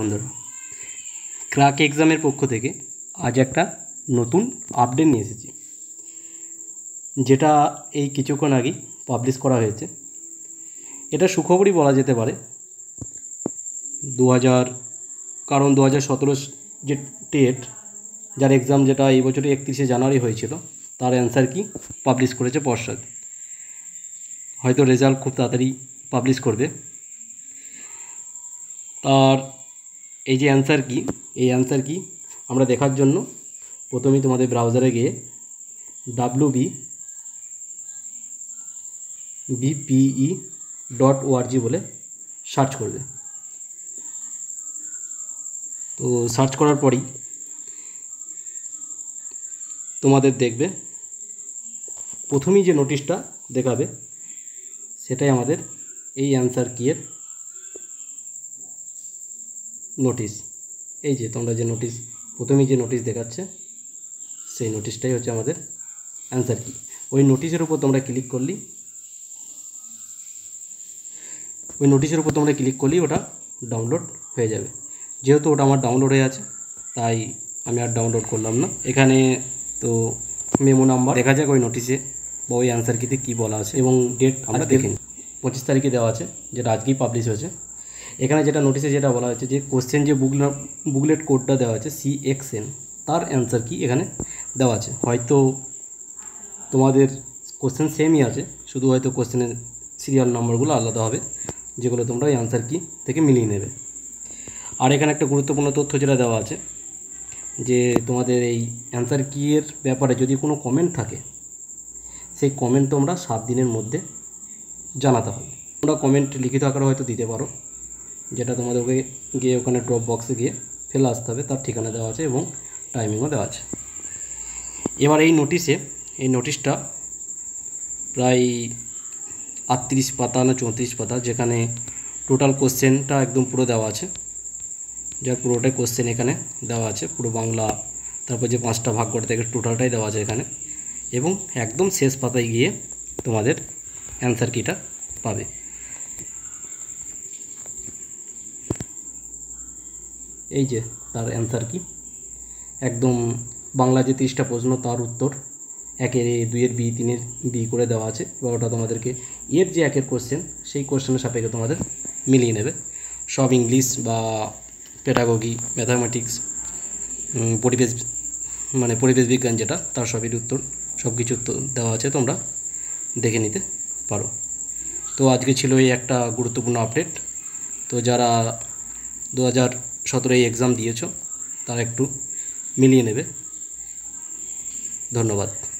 বন্ধুরা ক্র্যাক এক্সামের পক্ষ থেকে আজ একটা নতুন আপডেট নিয়ে এসেছি যেটা এই কিছুক্ষণ আগে পাবলিশ করা হয়েছে। এটা সুখবরই বলা যেতে পারে। 2017 যে টেট যার এক্সাম যেটা এই বছরে 31শে জানুয়ারি হয়েছিল তার অ্যান্সার কি পাবলিশ করেছে পর্ষদ। হয়তো রেজাল্ট খুব তাড়াতাড়ি পাবলিশ করবে। তার এই যে অ্যান্সার কি, এই অ্যান্সার কি আমরা দেখার জন্য প্রথমেই তোমাদের ব্রাউজারে গিয়ে wbbpe.org বলে সার্চ করবে। তো সার্চ করার পরেই তোমাদের দেখবে প্রথমেই যে নোটিশটা দেখাবে সেটাই আমাদের এই অ্যান্সার কি এর নোটিশ। এই যে তোমরা যে নোটিশ প্রথমেই যে নোটিশ দেখাচ্ছে সেই নোটিশটাই হচ্ছে আমাদের অ্যান্সার কি। ওই নোটিশের উপর তোমরা ক্লিক করলি ওটা ডাউনলোড হয়ে যাবে। যেহেতু ওটা আমার ডাউনলোড হয়ে আছে তাই আমি আর ডাউনলোড করলাম না। এখানে তো মেমো নাম্বার দেখা যাক ওই নোটিশে বা ওই অ্যান্সার কিতে কী বলা আছে এবং ডেট আমরা দেখেন 25 তারিখে দেওয়া আছে যেটা আজকেই পাবলিশ হয়েছে। এখানে যেটা নোটিশে যেটা বলা হয়েছে যে কোশ্চেন যে বুকলেট কোডটা দেওয়া আছে CXN তার অ্যান্সার কি এখানে দেওয়া আছে। হয়তো তোমাদের কোশ্চেন সেমই আছে, শুধু হয়তো কোশ্চেনের সিরিয়াল নম্বরগুলো আলাদা হবে যেগুলো তোমরা এই অ্যান্সার কি থেকে মিলিয়ে নেবে। আর এখানে একটা গুরুত্বপূর্ণ তথ্য যেটা দেওয়া আছে যে তোমাদের এই অ্যান্সার কি এর ব্যাপারে যদি কোনো কমেন্ট থাকে সেই কমেন্ট তোমরা 7 দিনের মধ্যে জানাতে হবে। তোমরা কমেন্ট লিখিত আকারে হয়তো দিতে পারো, যেটা তোমাদেরকে গিয়ে ওখানে ড্রপ বক্সে গিয়ে ফেলে আসতে হবে। তার ঠিকানা দেওয়া আছে এবং টাইমিংও দেওয়া আছে। এবার এই নোটিশটা প্রায় 38 পাতা না 34 পাতা, যেখানে টোটাল কোশ্চেনটা একদম পুরো দেওয়া আছে, যার পুরোটাই কোশ্চেন এখানে দেওয়া আছে, পুরো বাংলা, তারপর যে 5টা ভাগ করে থাকে টোটালটাই দেওয়া আছে এখানে। এবং একদম শেষ পাতায় গিয়ে তোমাদের অ্যান্সার কিটা পাবে। এই যে তার অ্যান্সার কি, একদম বাংলা যে 30টা প্রশ্ন তার উত্তর 1-এর A, 2-এর B, 3-এর B করে দেওয়া আছে। এবার ওটা তোমাদেরকে এর যে 1-এর কোশ্চেন সেই কোশ্চেনের সাপেক্ষে তোমাদের মিলিয়ে নেবে। সব ইংলিশ বা পেডাগজি, ম্যাথামেটিক্স, পরিবেশ বিজ্ঞান যেটা তার সবের উত্তর সব কিছু দেওয়া আছে, তোমরা দেখে নিতে পারো। তো আজকে ছিল এই একটা গুরুত্বপূর্ণ আপডেট। তো যারা 2017 এক্সাম দিয়েছো তারা একটু মিলিয়ে নেবে। ধন্যবাদ।